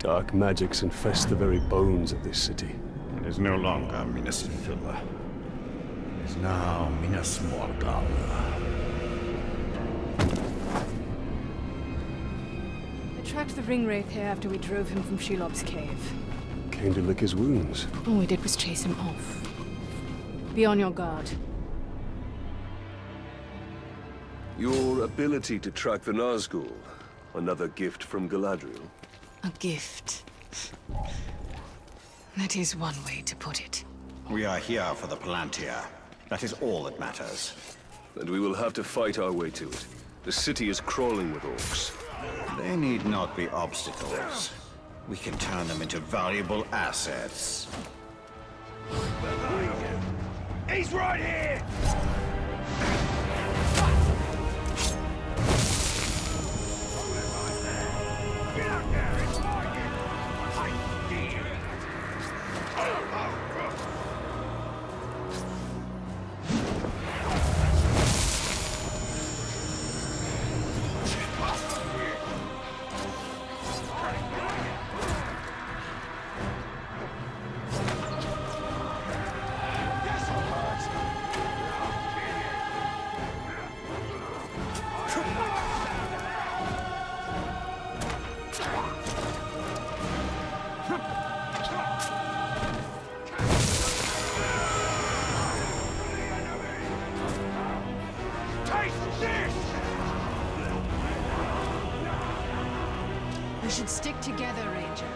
Dark magics infest the very bones of this city. It is no longer Minas Tirith. It is now Minas Morgul. I tracked the Ringwraith here after we drove him from Shelob's cave. Came to lick his wounds. All we did was chase him off. Be on your guard. Your ability to track the Nazgûl. Another gift from Galadriel. A gift. That is one way to put it. We are here for the Palantir. That is all that matters. And we will have to fight our way to it. The city is crawling with Orcs. They need not be obstacles. We can turn them into valuable assets. He's right here! We should stick together, Ranger.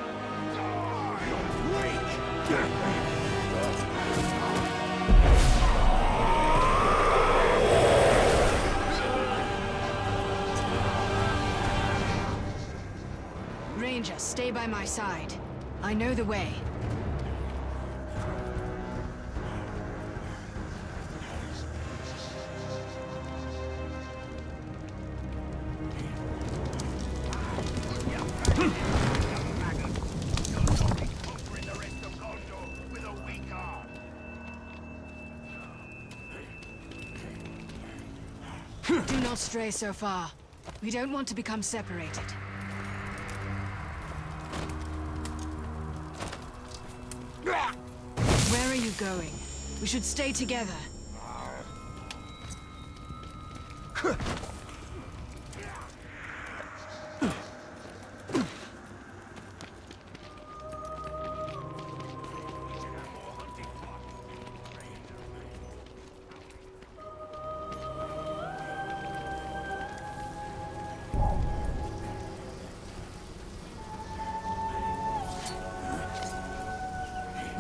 Ranger, stay by my side. I know the way. Do not stray so far. We don't want to become separated. Where are you going? We should stay together.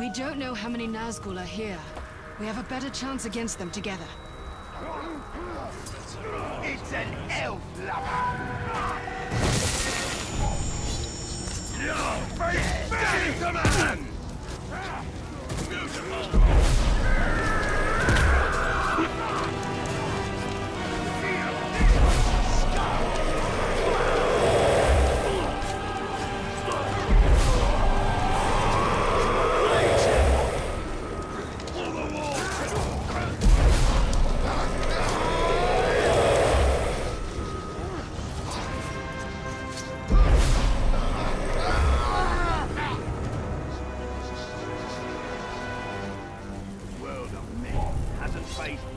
We don't know how many Nazgûl are here. We have a better chance against them together. It's an elf lover! No! Face the man!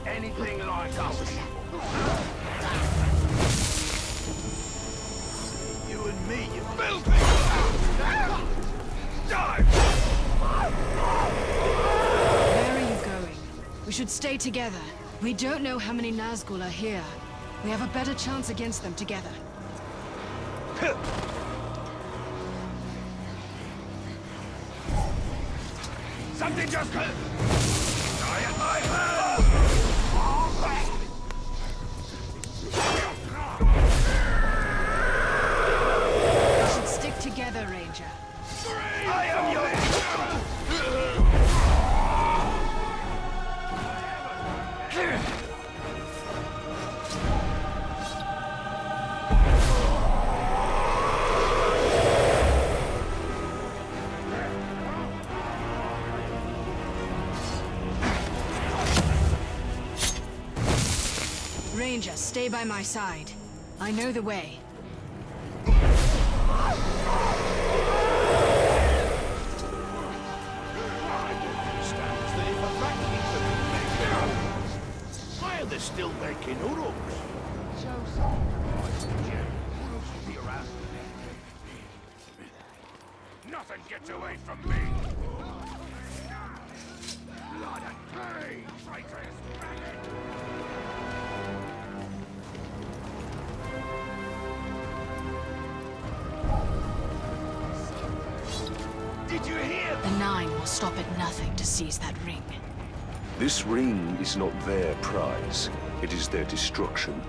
Anything like us. You and me, you filthy! Die! Where are you going? We should stay together. We don't know how many Nazgûl are here. We have a better chance against them together. Something just... Die at my hand! Ranger, stay by my side. I know the way. they're still making Uruks. Nothing gets away from me. Blood and pain, traitorous maggot. Did you hear? The Nine will stop at nothing to seize that ring. This ring is not their prize. It is their destruction.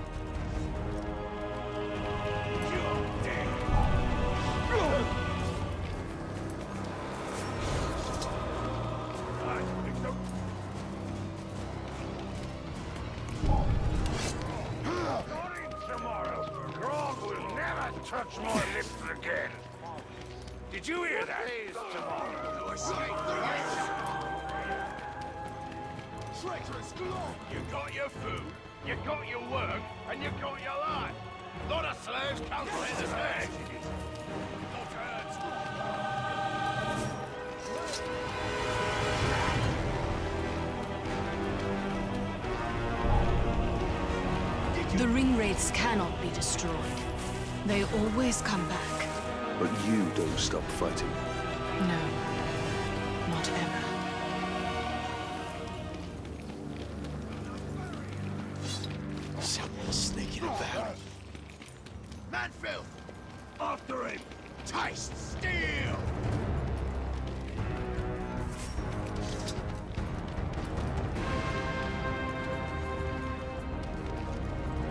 The Ringwraiths cannot be destroyed. They always come back. But you don't stop fighting. No, not ever. Someone's sneaking about. Manfield! After him! Taste steel!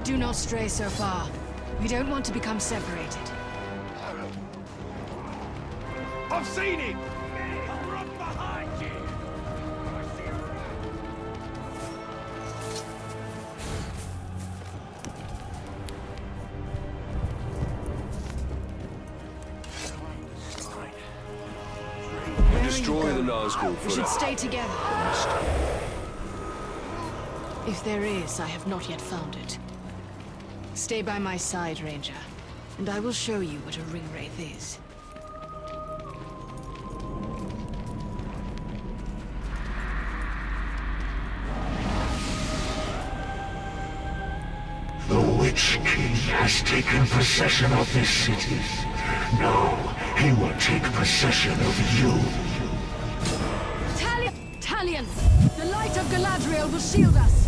Do not stray so far. We don't want to become separated. I've seen him! Run behind you! I see a rat. Destroy the Nazgûl. We should stay together. If there is, I have not yet found it. Stay by my side, Ranger, and I will show you what a Ringwraith is. The Witch King has taken possession of this city. Now, he will take possession of you. Talion! Talion! The light of Galadriel will shield us!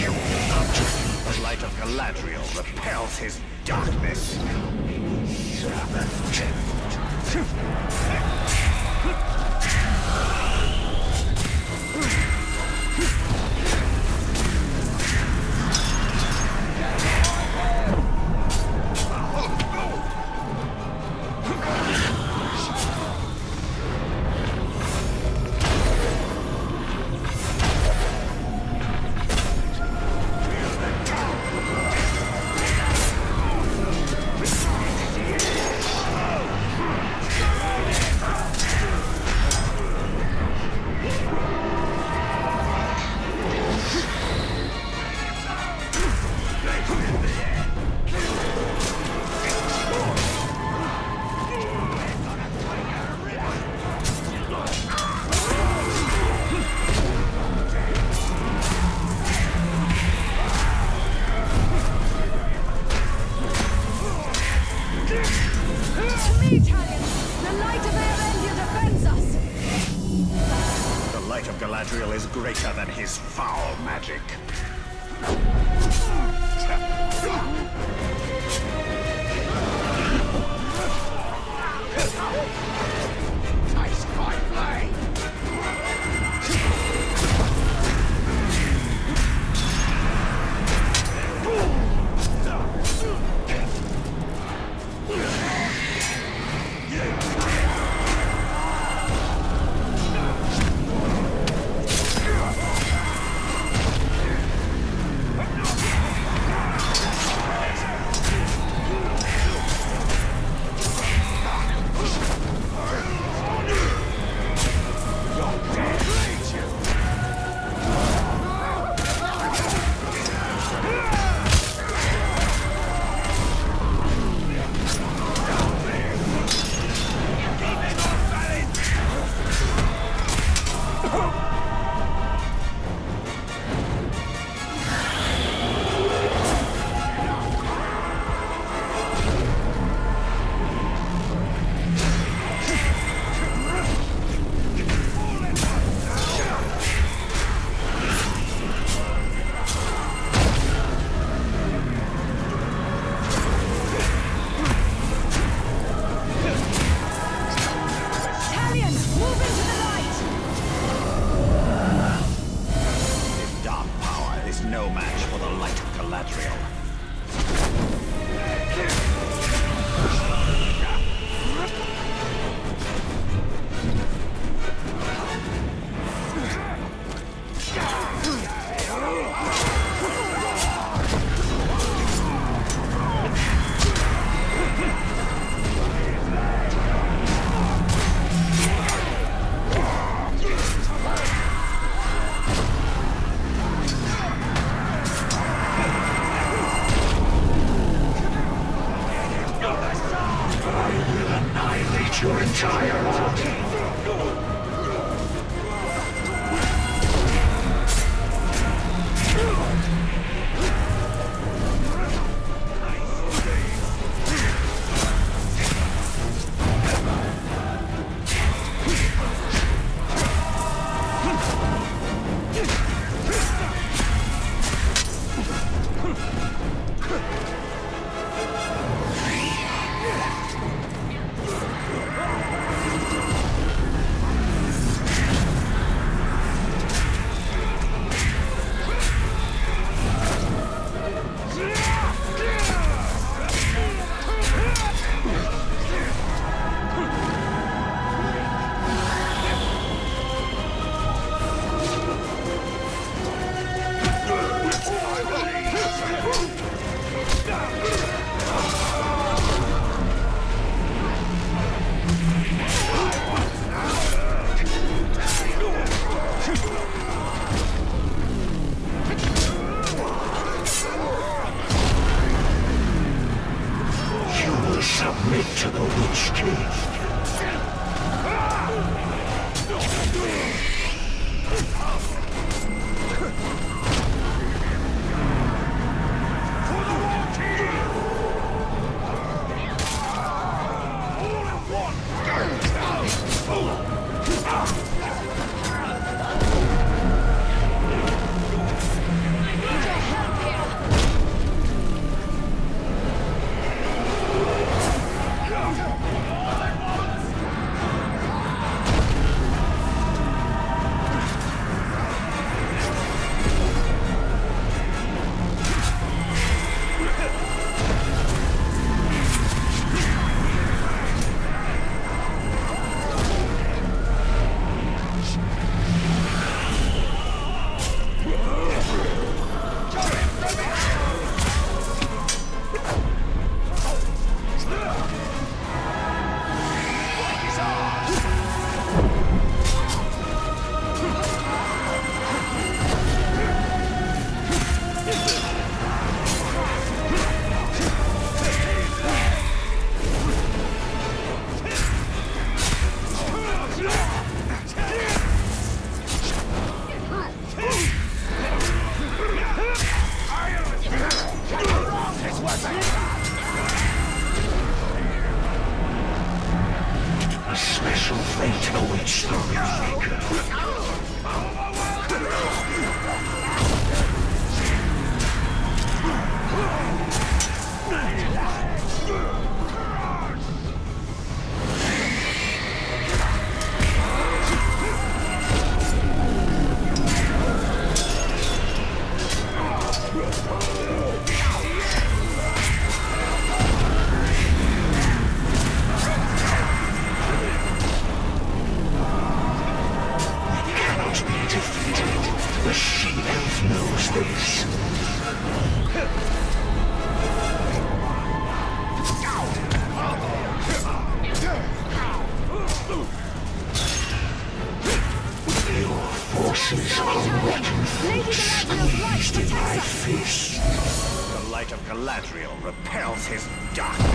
You will not defeat. The light of Galadriel repels his darkness. Submit to the Witch King. The light of Galadriel repels his darkness.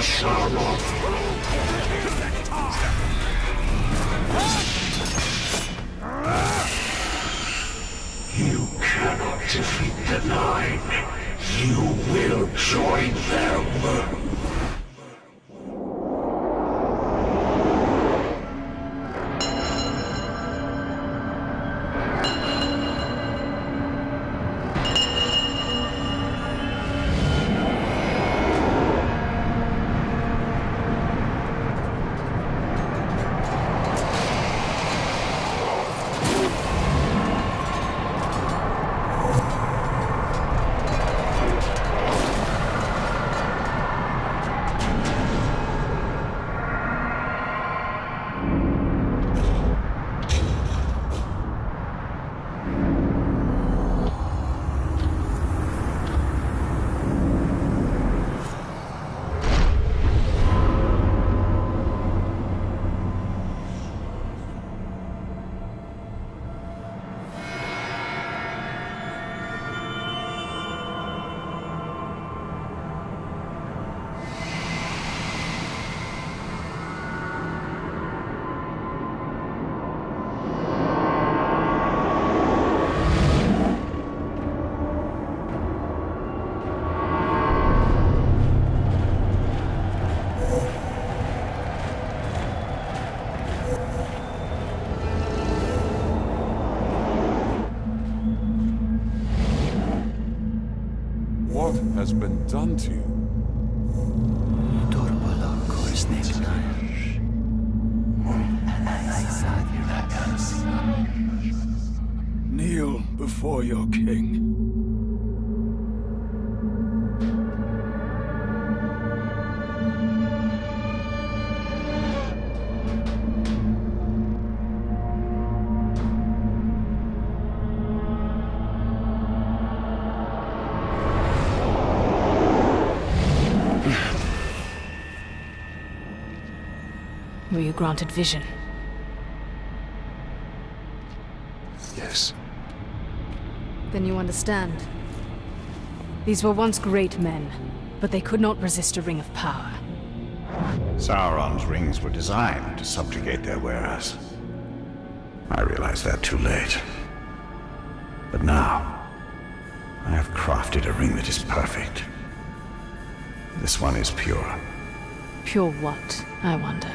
to Sauron. You cannot defeat the Nine. You will join their work. Has been done to you. Kneel before your king. Were you granted vision? Yes. Then you understand. These were once great men, but they could not resist a ring of power. Sauron's rings were designed to subjugate their wearers. I realized that too late. But now, I have crafted a ring that is perfect. This one is pure. Pure what, I wonder?